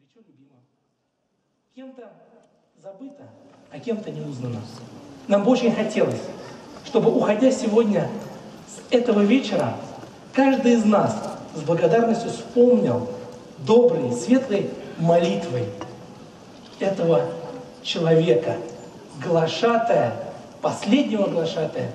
горячо любима. Кем-то забыта, а кем-то не узнана. Нам бы очень хотелось, чтобы, уходя сегодня с этого вечера, каждый из нас с благодарностью вспомнил доброй, светлой молитвой этого человека, глашатая, последнего глашатая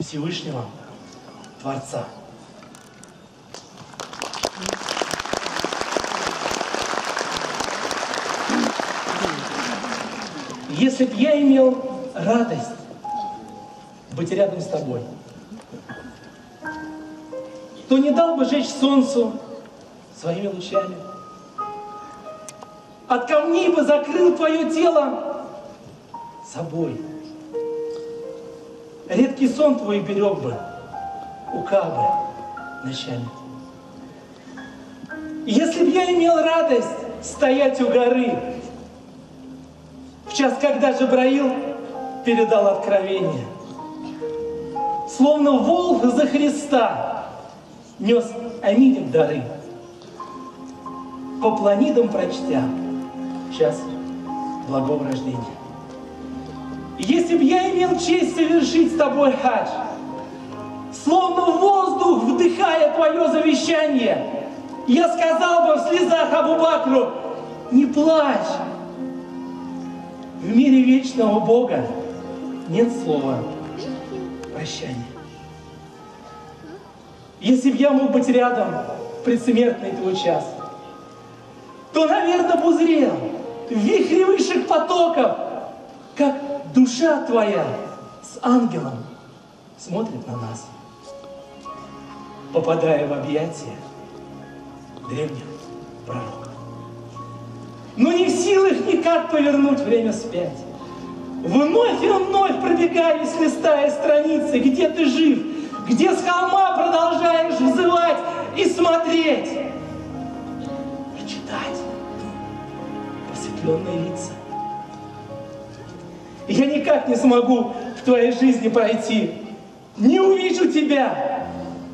Всевышнего Творца. Если б я имел радость быть рядом с тобой, то не дал бы жечь солнцу своими лучами, от камней бы закрыл твое тело собой, редкий сон твой берег бы у Кабы ночами. Если б я имел радость стоять у горы в час, когда Джабраил передал откровение, словно волк за Христа нес Аминем дары, по планидам прочтя час благого рождения. Если б я имел честь совершить с тобой хадж, словно воздух вдыхая твое завещание, я сказал бы в слезах Абу-Бакру: не плачь, в мире вечного Бога нет слова прощания. Если б я мог быть рядом в предсмертный твой час, то, наверное, бы узрел в вихре высших потоков, как душа твоя с ангелом смотрит на нас, попадая в объятия древних пророков. Но не в силах никак повернуть время вспять. Вновь и вновь пробегаясь, листая страницы, где ты жив, где с холма продолжаешь взывать и смотреть, и читать просветленные лица. Я никак не смогу в твоей жизни пройти, не увижу тебя,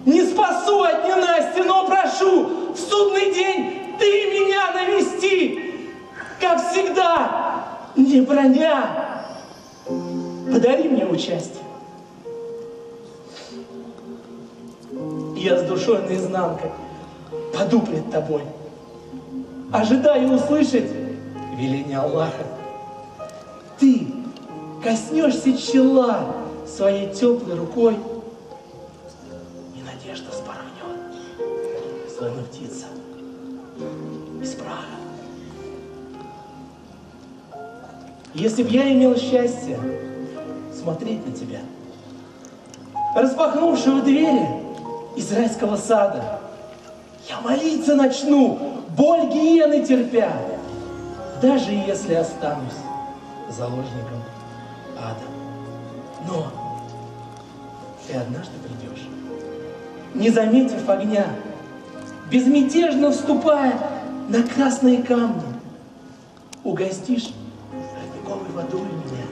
не спасу от ненастья, но прошу, в судный день ты меня навести. Как всегда, не броня, подари мне участие. Я с душой наизнанку паду пред тобой, ожидая услышать веление Аллаха. Ты коснешься чела своей теплой рукой, и надежда вспорхнет, словно птица из праха. Если б я имел счастье смотреть на тебя, распахнувшего двери из райского сада, я молиться начну, боль гиены терпя, даже если останусь заложником ада. Но ты однажды придешь, не заметив огня, безмятежно вступая на красные камни, угостишь водой меня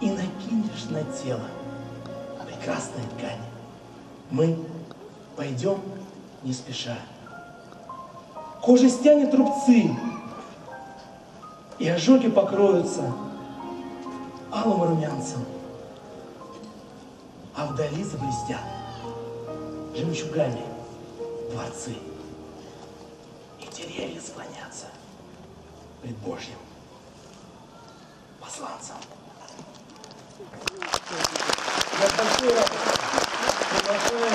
и накинешь на тело прекрасной ткани. Мы пойдем не спеша. Кожа стянет рубцы, и ожоги покроются алым румянцем, а вдали заблестят жемчугами дворцы, и деревья склонятся пред Божьим посланцам. Я большой рад приглашаю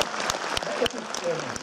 на эту сцену.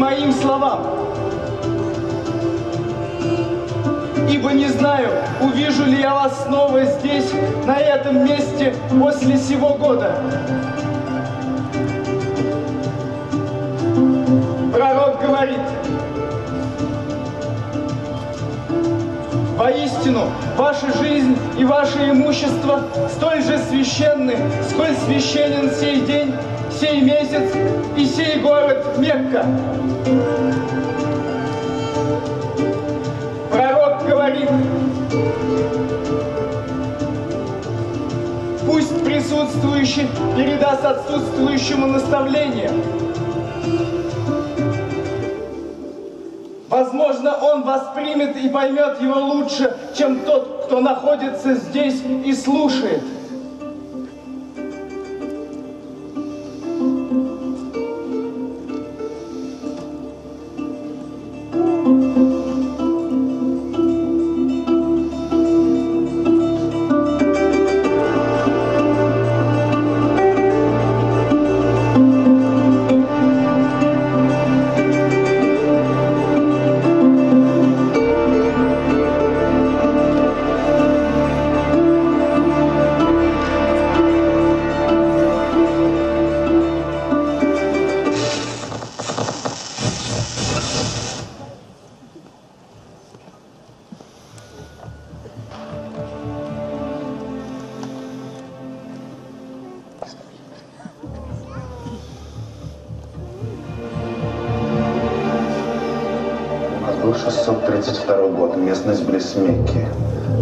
моим словам. Ибо не знаю, увижу ли я вас снова здесь, на этом месте, после сего года. Пророк говорит: «Воистину, ваша жизнь и ваше имущество столь же священны, сколь священен сей день, сей месяц и сей город Мекка». Пророк говорит: «Пусть присутствующий передаст отсутствующему наставление. Возможно, он воспримет и поймет его лучше, чем тот, кто находится здесь и слушает».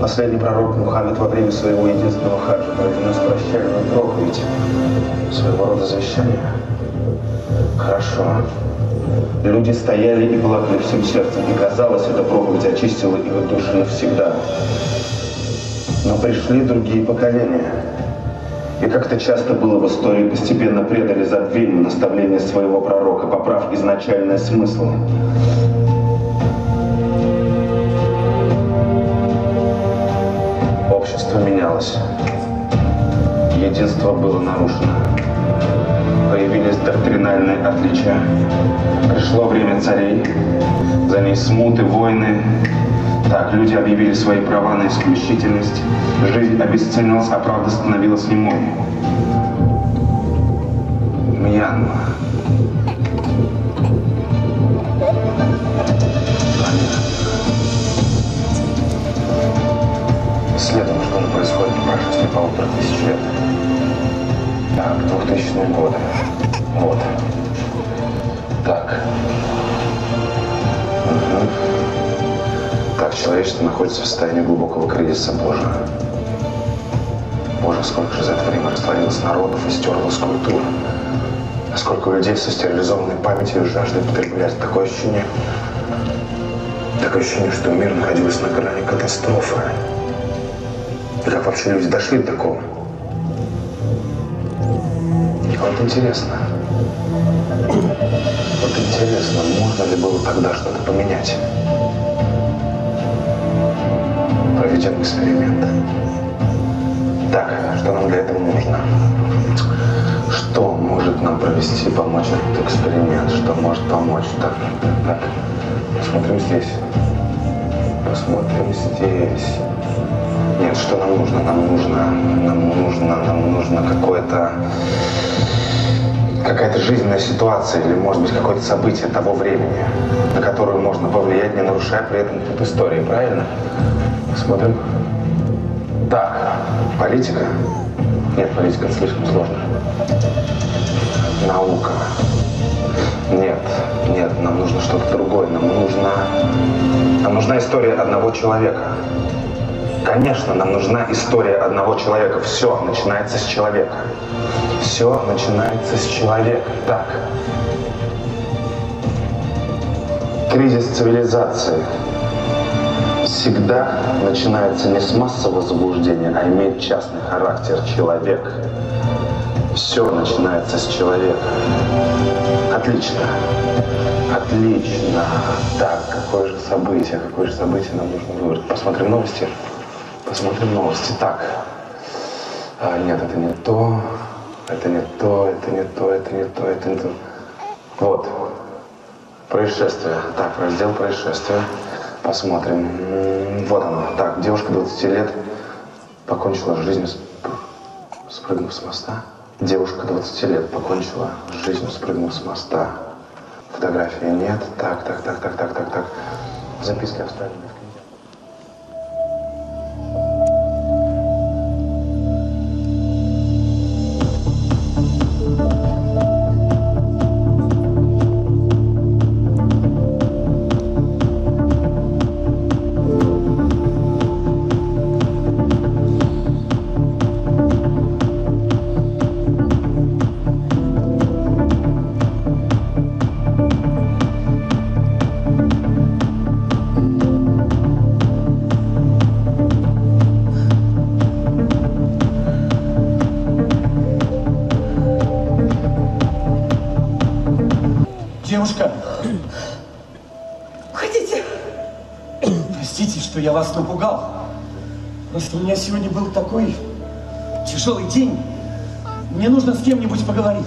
Последний пророк Мухаммед во время своего единственного хаджа произнес прощальную проповедь, своего рода завещание. Хорошо. Люди стояли и плакали всем сердцем, и казалось, эта проповедь очистила их души навсегда. Но пришли другие поколения, и как-то часто было в истории, постепенно предали забвению наставления своего пророка, поправ изначальный смысл. Общество менялось. Единство было нарушено. Появились доктринальные отличия. Пришло время царей. За ней смуты, войны. Так, люди объявили свои права на исключительность. Жизнь обесценилась, а правда становилась немой. Мьянма. Следом, что же происходит в прошествии 1500 лет. Так, 2000 годы. Вот. Так. Угу. Так, человечество находится в состоянии глубокого кризиса Божия. Боже, сколько же за это время растворилось народов и стерлось культур. А сколько людей со стерилизованной памятью жаждой потреблять. Такое ощущение, что мир находился на грани катастрофы. И как вообще люди дошли до такого? Вот интересно, можно ли было тогда что-то поменять? Проведем эксперимент. Так, что нам для этого нужно? Что может нам провести, помочь этот эксперимент? Что может помочь? Так. Посмотрим здесь. Нет, что нам нужно? Нам нужно какая-то жизненная ситуация или, может быть, какое-то событие того времени, на которое можно повлиять, не нарушая при этом тут истории, правильно? Смотрим. Так, политика? Нет, политика — это слишком сложно. Наука? Нет, нам нужно что-то другое. Нам нужна история одного человека. Конечно, нам нужна история одного человека. Все начинается с человека. Так. Кризис цивилизации всегда начинается не с массового заблуждения, а имеет частный характер. Человек. Все начинается с человека. Отлично. Так, какое же событие нам нужно выбрать? Посмотрим новости. Так. Нет, это не то. Вот. Происшествие. Так, раздел происшествия. Посмотрим. Вот оно. Так, девушка 20 лет покончила жизнь, спрыгнув с моста. Девушка 20 лет покончила жизнь, спрыгнув с моста. Фотографии нет. Так. Записки оставлены в книге. Девушка! Уходите! Простите, что я вас напугал. Просто у меня сегодня был такой тяжелый день. Мне нужно с кем-нибудь поговорить.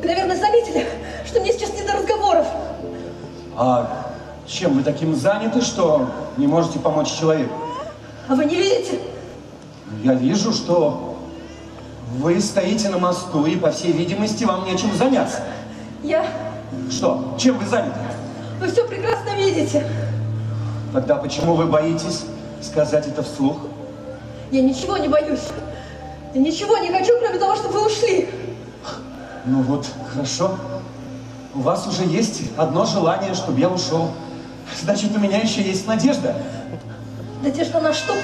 Вы, наверное, заметили, что мне сейчас не до разговоров. А чем вы таким заняты, что не можете помочь человеку? А вы не видите? Я вижу, что вы стоите на мосту, и, по всей видимости, вам нечем заняться. Я... Что? Чем вы заняты? Вы все прекрасно видите. Тогда почему вы боитесь сказать это вслух? Я ничего не боюсь. Я ничего не хочу, кроме того, чтобы вы ушли. Ну вот, хорошо. У вас уже есть одно желание, чтобы я ушел. Значит, у меня еще есть надежда. Надежда на что?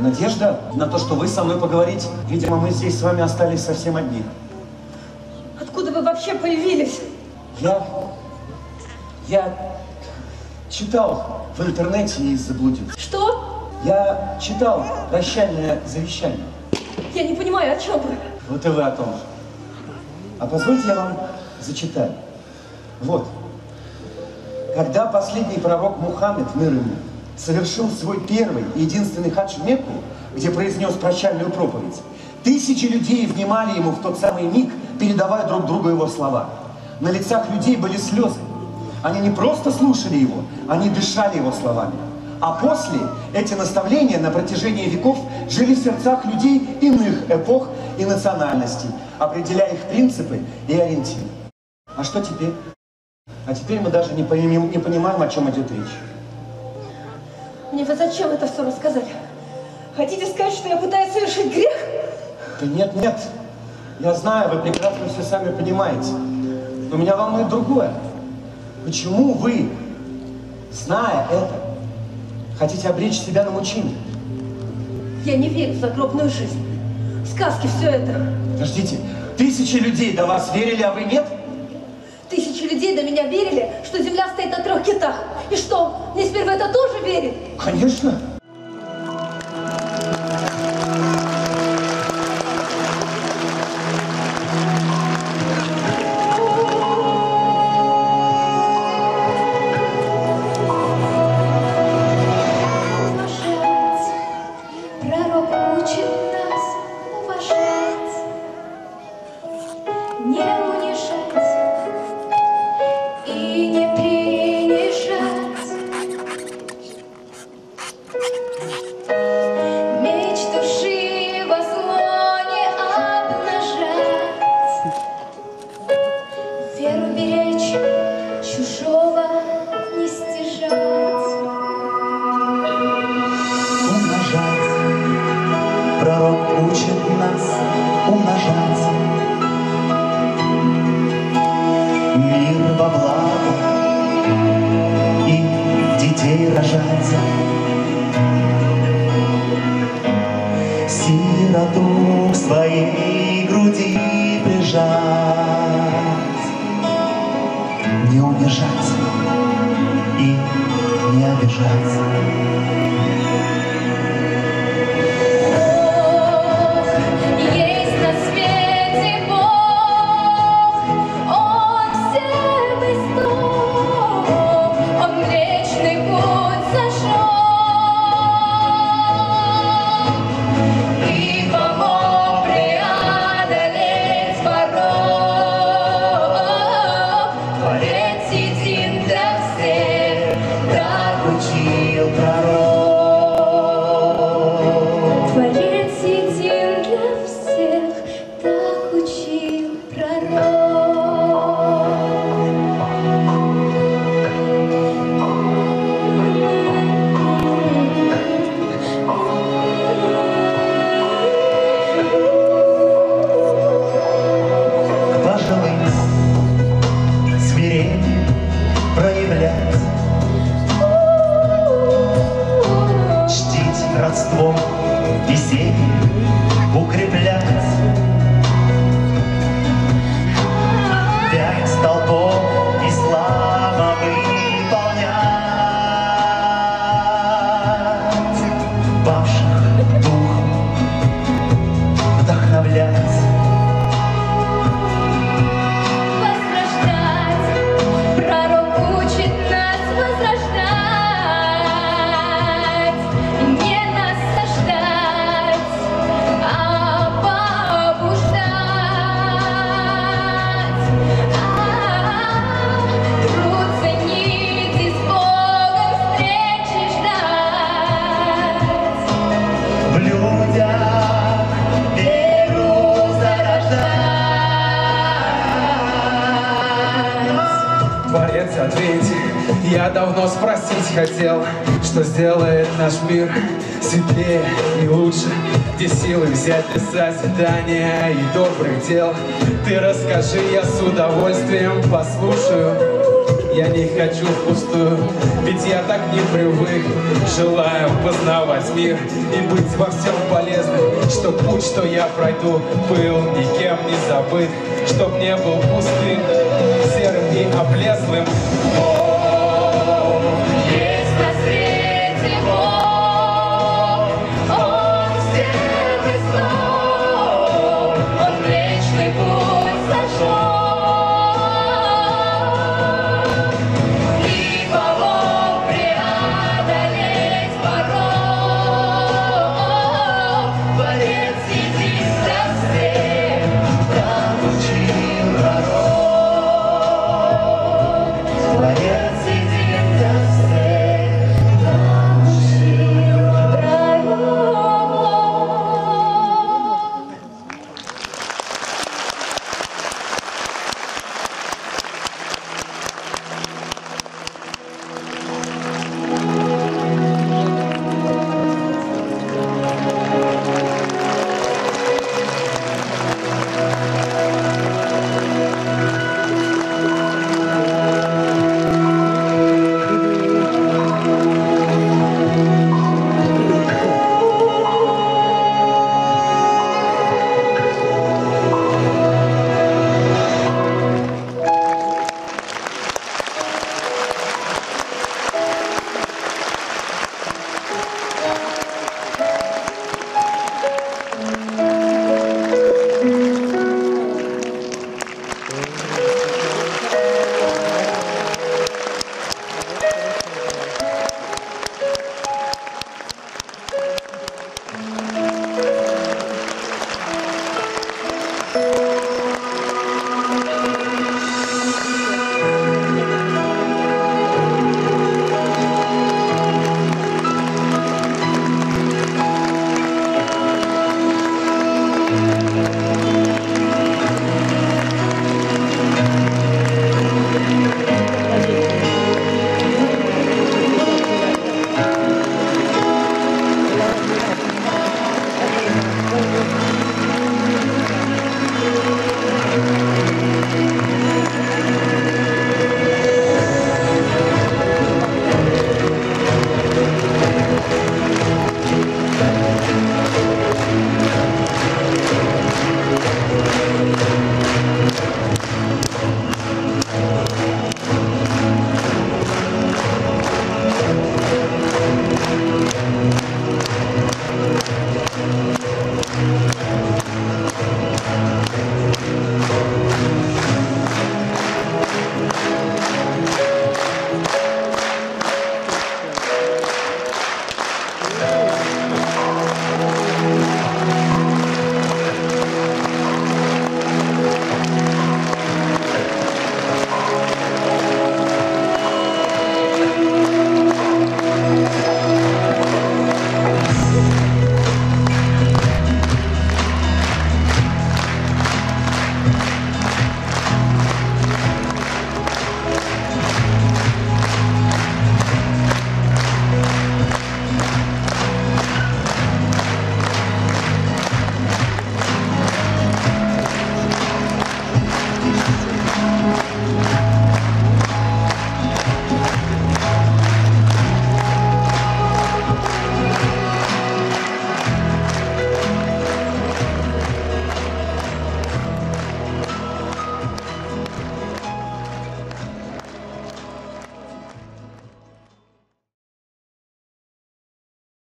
Надежда на то, что вы со мной поговорите. Видимо, мы здесь с вами остались совсем одни. Откуда вы вообще появились? Я читал в интернете и заблудился. Что? Я читал прощальное завещание. Я не понимаю, о чем вы? Вот и вы о том же. А позвольте, я вам зачитаю. Вот. Когда последний пророк Мухаммед, мир ему, совершил свой первый и единственный хадж в Мекку, где произнес прощальную проповедь, тысячи людей внимали ему в тот самый миг, передавая друг другу его слова. На лицах людей были слезы. Они не просто слушали его, они дышали его словами. А после эти наставления на протяжении веков жили в сердцах людей иных эпох и национальностей, определяя их принципы и ориентиры. А что теперь? А теперь мы даже не понимаем, о чем идет речь. Мне вы зачем это все рассказали? Хотите сказать, что я пытаюсь совершить грех? Да нет, нет. Я знаю, вы прекрасно все сами понимаете. Но меня волнует другое. Почему вы, зная это, хотите обречь себя на мучение? Я не верю в загробную жизнь. Сказки все это. Подождите, тысячи людей до вас верили, а вы нет? Тысячи людей до меня верили, что Земля стоит на трех китах. И что, мне теперь в это тоже верит? Конечно. Сироту к своей груди прижать, не унижать и не обижать. It's in the проявлять, чтить родством веселье укреплять. Пять столпов ислама выполнять, павших дух вдохновлять. Ответь, я давно спросить хотел, что сделает наш мир светлее и лучше, где силы взять для созидания и добрых дел. Ты расскажи, я с удовольствием послушаю. Я не хочу впустую, ведь я так не привык. Желаю познавать мир и быть во всем полезным, что путь, что я пройду, был никем не забыт, чтоб не был пустым, серым и облезлым.